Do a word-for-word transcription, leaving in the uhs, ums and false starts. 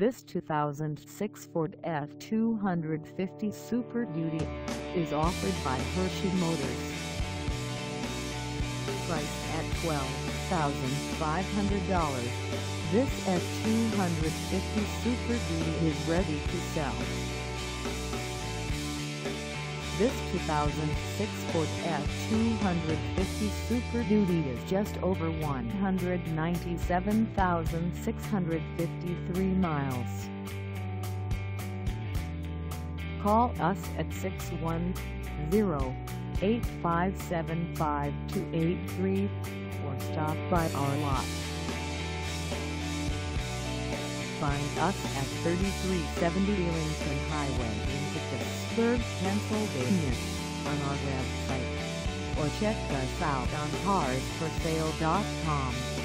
This two thousand six Ford F two fifty Super Duty is offered by Hershey Motors. Priced at twelve thousand five hundred dollars, this F two fifty Super Duty is ready to sell. This two thousand six Ford F two fifty Super Duty is just over one hundred ninety-seven thousand six hundred fifty-three miles. Call us at six one zero, eight five seven, five two eight three or stop by our lot. Find us at thirty-three seventy Lincoln Highway in Parkesburg, Pennsylvania, on our website, or check us out on Cars For Sale dot com.